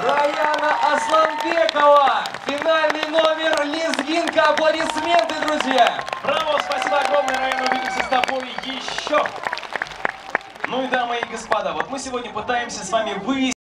Раяна Асланбекова, финальный номер «Лезгинка». Аплодисменты, друзья! Браво, спасибо огромное, Раяна, увидимся с тобой еще. Ну и дамы и господа, вот мы сегодня пытаемся с вами выяснить...